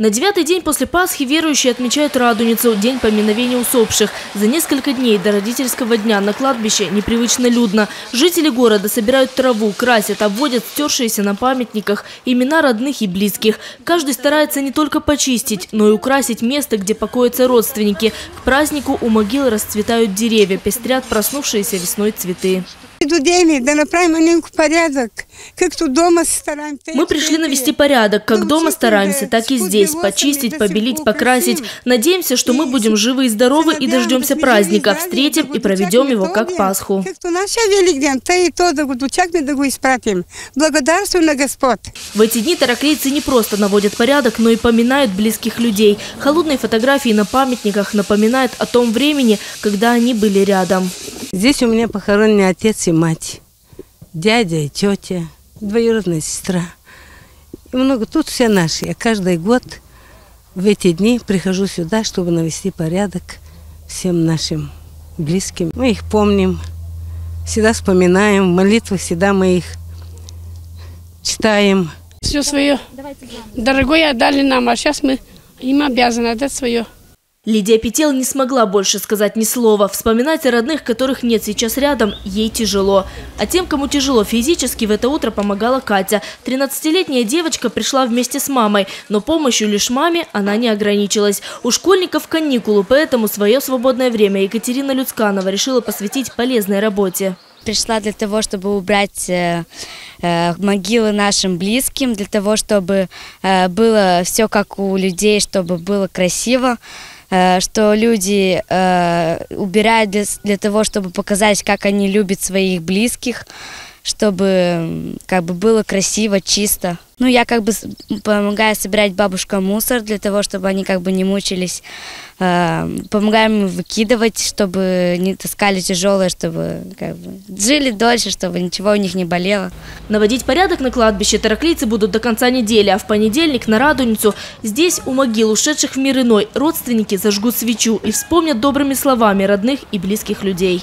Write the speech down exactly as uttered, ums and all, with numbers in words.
На девятый день после Пасхи верующие отмечают Радуницу – день поминовения усопших. За несколько дней до родительского дня на кладбище непривычно людно. Жители города собирают траву, красят, обводят стершиеся на памятниках имена родных и близких. Каждый старается не только почистить, но и украсить место, где покоятся родственники. К празднику у могил расцветают деревья, пестрят проснувшиеся весной цветы. Мы пришли навести порядок. Как дома стараемся, так и здесь. Почистить, побелить, покрасить. Надеемся, что мы будем живы и здоровы и дождемся праздника. Встретим и проведем его как Пасху. В эти дни тараклейцы не просто наводят порядок, но и поминают близких людей. Холодные фотографии на памятниках напоминают о том времени, когда они были рядом. Здесь у меня похоронены отец и мать, дядя и тетя, двоюродная сестра. И много тут все наши. Я каждый год в эти дни прихожу сюда, чтобы навести порядок всем нашим близким. Мы их помним, всегда вспоминаем, в молитвах всегда мы их читаем. Все свое дорогое отдали нам, а сейчас мы им обязаны отдать свое. Лидия Петель не смогла больше сказать ни слова. Вспоминать о родных, которых нет сейчас рядом, ей тяжело. А тем, кому тяжело физически, в это утро помогала Катя. тринадцатилетняя девочка пришла вместе с мамой, но помощью лишь маме она не ограничилась. У школьников каникулы, поэтому свое свободное время Екатерина Люцканова решила посвятить полезной работе. Пришла для того, чтобы убрать могилы нашим близким, для того, чтобы было все как у людей, чтобы было красиво. Что люди э, убирают для, для того, чтобы показать, как они любят своих близких, чтобы как бы было красиво, чисто. Ну, я как бы помогаю собирать бабушкам мусор, для того, чтобы они как бы не мучились. Э, помогаем им выкидывать, чтобы не таскали тяжелое, чтобы как бы жили дольше, чтобы ничего у них не болело. Наводить порядок на кладбище тараклийцы будут до конца недели, а в понедельник на Радуницу здесь у могил ушедших в мир иной родственники зажгут свечу и вспомнят добрыми словами родных и близких людей.